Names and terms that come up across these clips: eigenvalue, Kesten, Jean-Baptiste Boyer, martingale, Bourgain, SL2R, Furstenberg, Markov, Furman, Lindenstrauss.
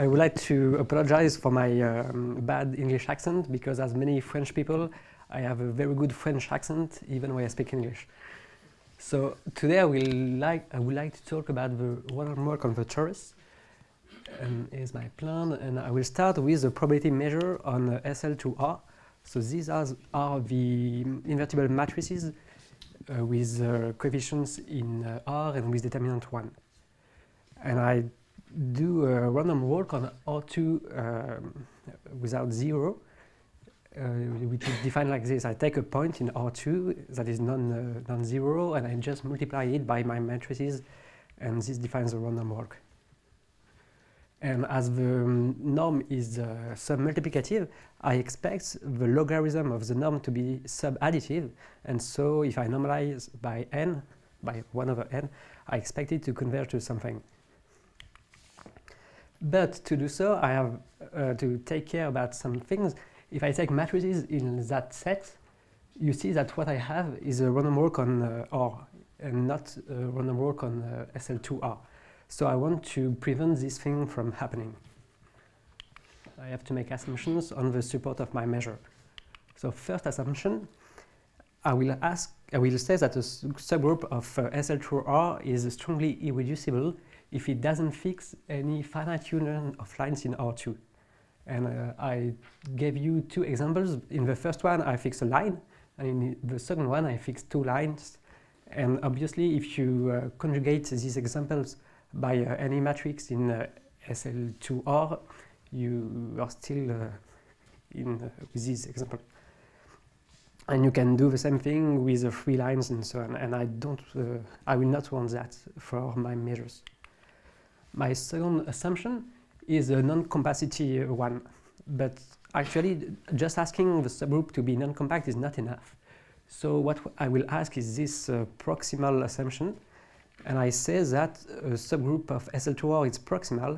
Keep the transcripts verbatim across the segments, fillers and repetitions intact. I would like to apologize for my um, bad English accent, because as many French people, I have a very good French accent even when I speak English. So today I will like I would like to talk about the work on the torus. Um, here's my plan, and I will start with the probability measure on uh, S L two R. So these are, are the invertible matrices uh, with uh, coefficients in uh, R and with determinant one. And I do a random work on R two um, without zero, uh, which is defined like this. I take a point in R two that is non, uh, non-zero, and I just multiply it by my matrices, and this defines a random work. And as the um, norm is uh, sub-multiplicative, I expect the logarithm of the norm to be sub-additive. And so if I normalize by n, by one over n, I expect it to converge to something. But to do so, I have uh, to take care about some things. If I take matrices in that set, you see that what I have is a random work on uh, R, and not a random work on uh, S L two R. So I want to prevent this thing from happening. I have to make assumptions on the support of my measure. So first assumption, I will ask, I will say that a subgroup of uh, S L two R is strongly irreducible if it doesn't fix any finite union of lines in R two. And uh, I gave you two examples. In the first one, I fixed a line, and in the second one, I fixed two lines. And obviously, if you uh, conjugate these examples by uh, any matrix in uh, S L two R, you are still uh, in uh, with this example. And you can do the same thing with the three lines and so on, and I don't, uh, I will not want that for my measures. My second assumption is a non-compacity one, but actually just asking the subgroup to be non-compact is not enough. So what I will ask is this uh, proximal assumption. And I say that a subgroup of S L two R is proximal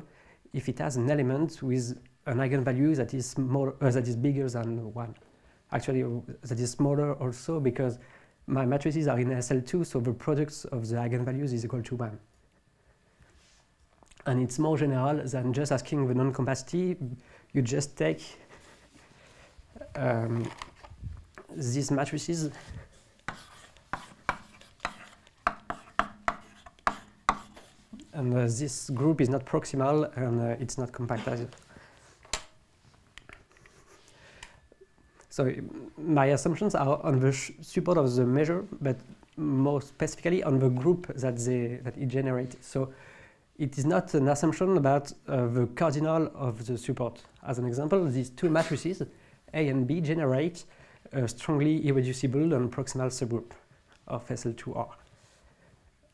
if it has an element with an eigenvalue that is more, uh, that is bigger than one. Actually, uh, that is smaller also, because my matrices are in S L two, so the product of the eigenvalues is equal to one. And it's more general than just asking the non-compacity. You just take um, these matrices and uh, this group is not proximal, and uh, it's not compact either. So my assumptions are on the sh support of the measure, but more specifically on the group that they that it generates. So it is not an assumption about uh, the cardinal of the support. As an example, these two matrices, A and B, generate a strongly irreducible and proximal subgroup of S L two R.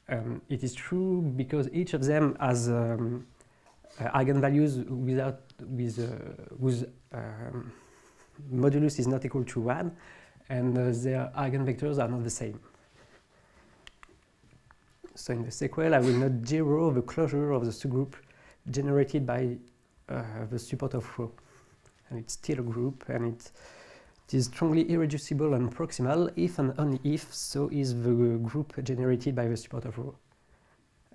Um, it is true because each of them has um, uh, eigenvalues without, with, uh, whose um, modulus is not equal to one, and uh, their eigenvectors are not the same. So in the sequel, I will not zero the closure of the subgroup generated by uh, the support of rho. And it's still a group, and it, it is strongly irreducible and proximal if and only if so is the group generated by the support of rho.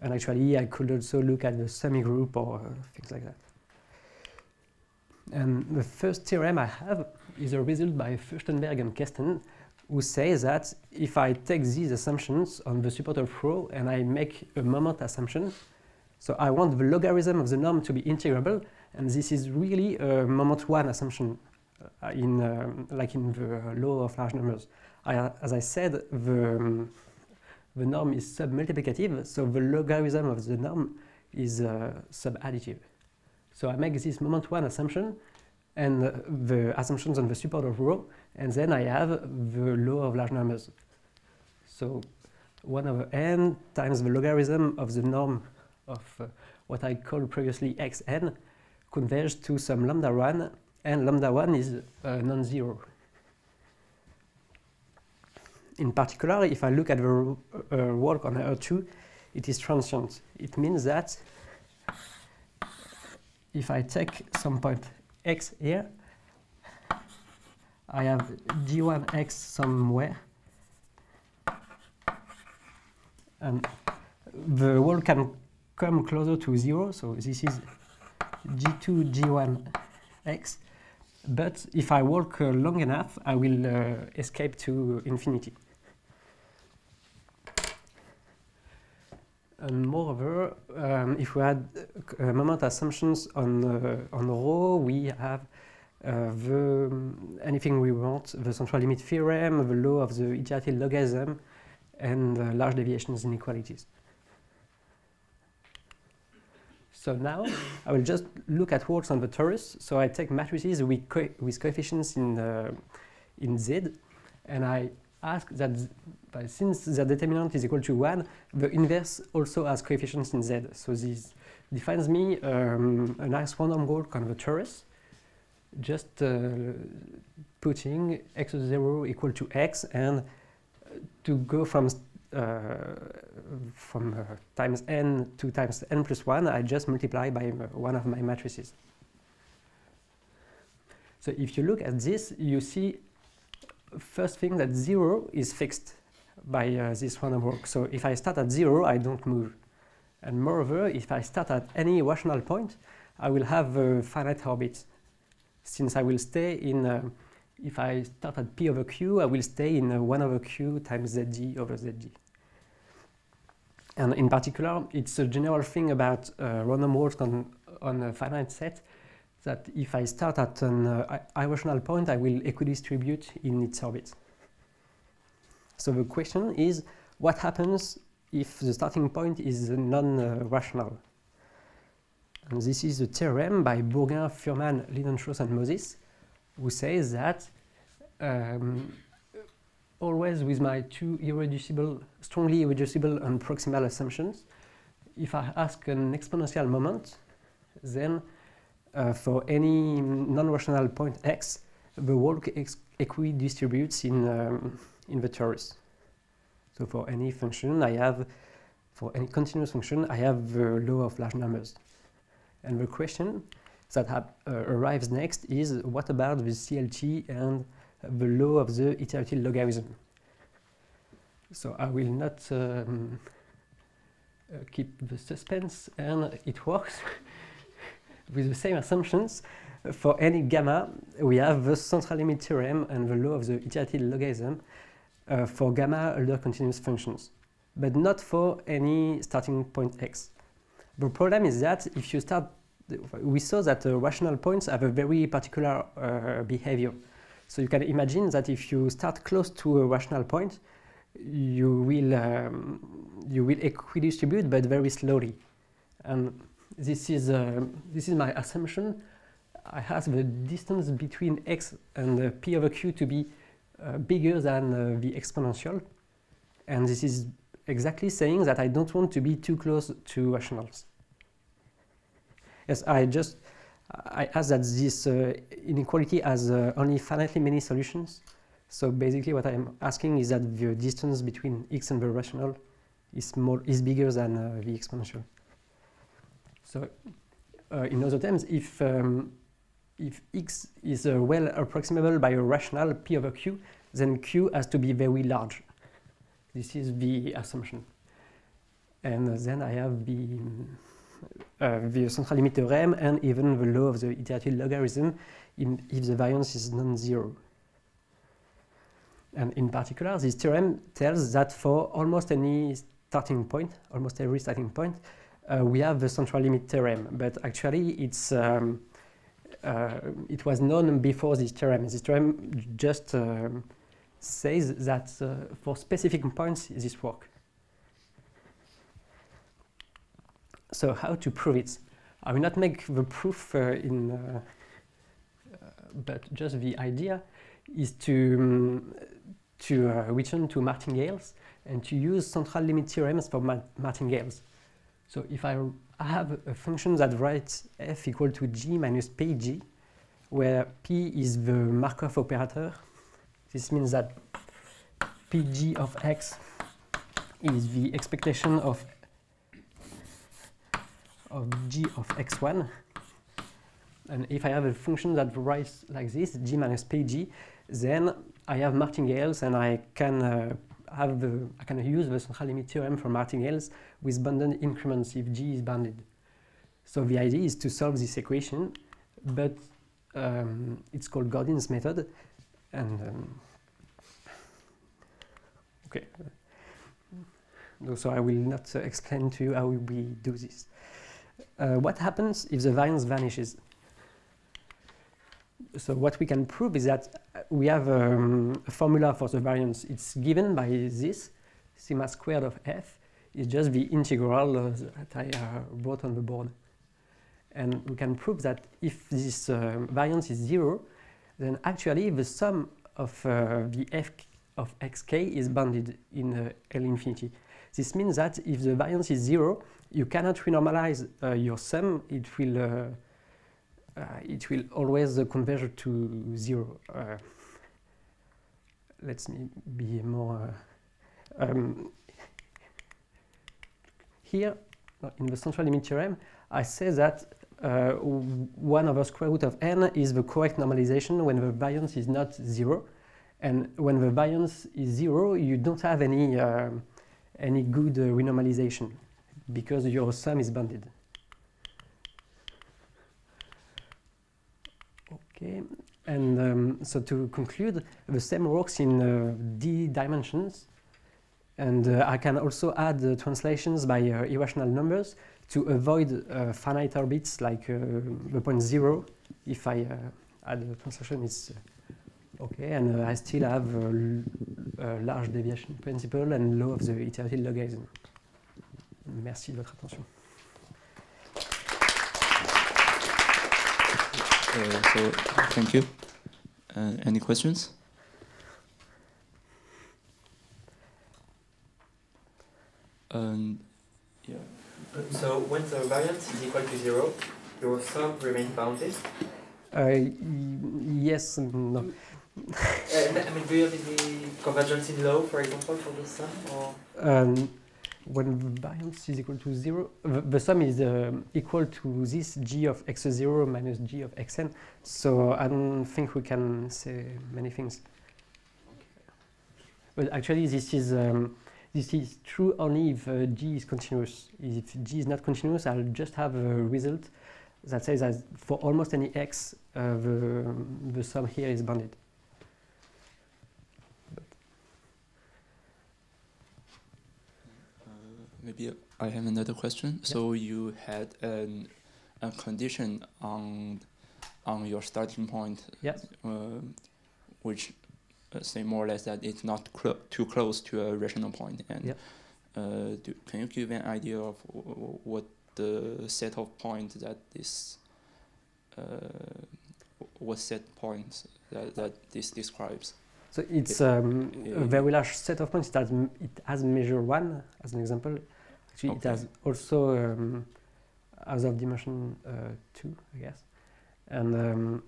And actually, I could also look at the semigroup or uh, things like that. And the first theorem I have is a result by Furstenberg and Kesten, who say that if I take these assumptions on the support of rho and I make a moment assumption, so I want the logarithm of the norm to be integrable, and this is really a moment one assumption. In, um, like in the law of large numbers. I, as I said, the, um, the norm is sub-multiplicative, so the logarithm of the norm is uh, sub-additive. So I make this moment one assumption, and uh, the assumptions on the support of rho, and then I have the law of large numbers. So one over n times the logarithm of the norm of uh, what I called previously xn converges to some lambda one, and lambda one is uh, non-zero. In particular, if I look at the uh, work on R two, it is transient. It means that if I take some point x here, I have g one x somewhere, and the work can come closer to zero, so this is g two, g one, x. But if I walk uh, long enough, I will uh, escape to infinity. And moreover, um, if we had uh, moment assumptions on uh, on rho, we have uh, the anything we want: the central limit theorem, the law of the iterative logarithm, and uh, large deviations inequalities. So now I will just look at works on the torus. So I take matrices with, co with coefficients in uh, in Z, and I ask that uh, since the determinant is equal to one, the inverse also has coefficients in Z. So this defines me um, a nice random walk on the torus, just uh, putting x zero equal to x, and to go from Uh, from uh, times n to times n plus one, I just multiply by uh, one of my matrices. So if you look at this, you see first thing that zero is fixed by uh, this random walk. So if I start at zero, I don't move. And moreover, if I start at any rational point, I will have a finite orbit, since I will stay in uh, if I start at p over q, I will stay in uh, one over q times zd over zd. And in particular, it's a general thing about uh, random walks on, on a finite set that if I start at an uh, irrational point, I will equidistribute in its orbit. So the question is, what happens if the starting point is non-rational? And this is the theorem by Bourgain, Furman, Lindenstrauss, and Moses, who says that um, always with my two irreducible, strongly irreducible and proximal assumptions, if I ask an exponential moment, then uh, for any non-rational point x, the walk ex equidistributes in, um, in the torus. So for any function I have, for any continuous function, I have the law of large numbers. And the question that uh, arrives next is, what about the C L T and the law of the iterative logarithm? So I will not um, uh, keep the suspense, and it works with the same assumptions. For any gamma, we have the central limit theorem and the law of the iterative logarithm uh, for gamma other continuous functions, but not for any starting point x. The problem is that if you start we saw that uh, rational points have a very particular uh, behavior. So you can imagine that if you start close to a rational point, you will um, you will equidistribute, but very slowly. And this is uh, this is my assumption. I ask the distance between x and uh, p over q to be uh, bigger than uh, the exponential, and this is exactly saying that I don't want to be too close to rationals. Yes, I just I asked that this uh, inequality has uh, only finitely many solutions. So basically, what I'm asking is that the distance between x and the rational is small, is bigger than uh, the exponential. So, uh, in other terms, if um, if x is uh, well approximable by a rational p over q, then q has to be very large. This is the assumption, and uh, then I have the. Um, Uh, the central limit theorem and even the law of the iterative logarithm in if the variance is non-zero. And in particular, this theorem tells that for almost any starting point, almost every starting point, uh, we have the central limit theorem. But actually, it's um, uh, it was known before this theorem. This theorem just uh, says that uh, for specific points, this works. So how to prove it? I will not make the proof uh, in, uh, uh, but just the idea is to um, to uh, return to martingales and to use central limit theorems for ma martingales. So if I have a function that writes f equal to g minus pg, where p is the Markov operator, this means that pg of x is the expectation of of g of x one, and if I have a function that writes like this, g minus pg, then I have martingales, and I can uh, have the, I can use the central limit theorem for martingales with bounded increments if g is bounded. So the idea is to solve this equation, but um, it's called Gordon's method. And um, okay, no, so I will not uh, explain to you how we do this. Uh, what happens if the variance vanishes? So what we can prove is that we have um, a formula for the variance. It's given by this, sigma squared of f is just the integral uh, that I uh, wrote on the board. And we can prove that if this uh, variance is zero, then actually the sum of uh, the f of xk is bounded in uh, L infinity. This means that if the variance is zero, you cannot renormalize uh, your sum. It will uh, Uh, it will always uh, converge to zero. Uh, let me be more... Uh, um, here, in the central limit theorem, I say that uh, one over square root of n is the correct normalization when the variance is not zero. And when the variance is zero, you don't have any, uh, any good uh, renormalization because your sum is bounded. Okay, and um, so to conclude, the same works in uh, d dimensions, and uh, I can also add uh, translations by uh, irrational numbers to avoid uh, finite orbits like uh, the point zero. If I uh, add a translation, it's uh, okay, and uh, I still have a uh, large deviation principle and law of the iterative logarithm. Merci de votre attention. Uh, so, thank you. Uh, any questions? Um, yeah. Uh, so, when the variance is equal to zero, your sum remains bounded? Uh, yes and no. uh, I mean, do you have any convergence in law, for example, for the sum? Or? Um, when the variance is equal to zero, the, the sum is uh, equal to this g of x zero minus g of xn. So I don't think we can say many things. But actually, this is um, this is true only if uh, g is continuous. If g is not continuous, I'll just have a result that says that for almost any x, uh, the the sum here is bounded. Maybe I have another question. Yeah. So you had an, a condition on on your starting point, yes. uh, which uh, say more or less that it's not clo too close to a rational point. And yeah. uh, do, can you give an idea of w what the set of points that this, uh, what set points that, that this describes? So it's um, yeah. a very large set of points. It has, it has measure one as an example. Actually, okay. It has also um, as of dimension uh, two, I guess. And um,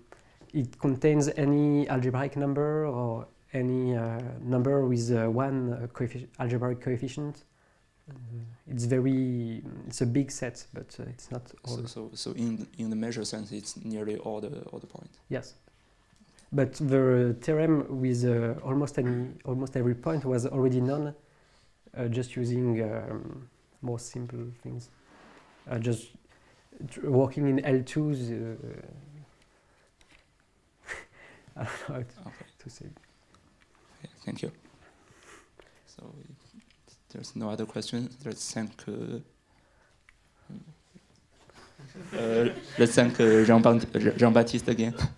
it contains any algebraic number or any uh, number with uh, one uh, coefficient, algebraic coefficient. Mm-hmm. It's very, it's a big set, but uh, it's not all. So, so, so in in the measure sense, it's nearly all the all the points. Yes. But the uh, theorem with uh, almost any, almost every point was already known, uh, just using um, more simple things, uh, just tr working in L twos. Uh, I don't know how to, okay. to say. Yeah, thank you. So if there's no other questions. Let's thank. Uh, uh, let's thank uh, Jean-Baptiste again.